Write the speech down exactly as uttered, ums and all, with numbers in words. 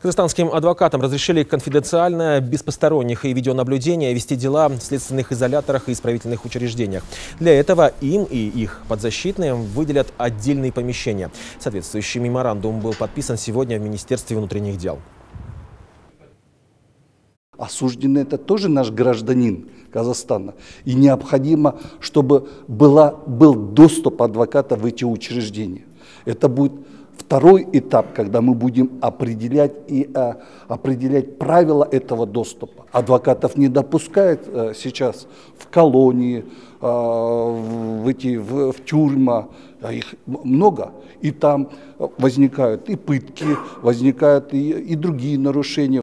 Казахстанским адвокатам разрешили конфиденциально, без посторонних и видеонаблюдения, вести дела в следственных изоляторах и исправительных учреждениях. Для этого им и их подзащитным выделят отдельные помещения. Соответствующий меморандум был подписан сегодня в Министерстве внутренних дел. Осужденный – это тоже наш гражданин Казахстана. И необходимо, чтобы была, был доступ адвоката в эти учреждения. Это будет второй этап, когда мы будем определять, и, а, определять правила этого доступа. Адвокатов не допускают а, сейчас в колонии, а, в, эти, в, в тюрьмы, а их много. И там возникают и пытки, возникают и, и другие нарушения.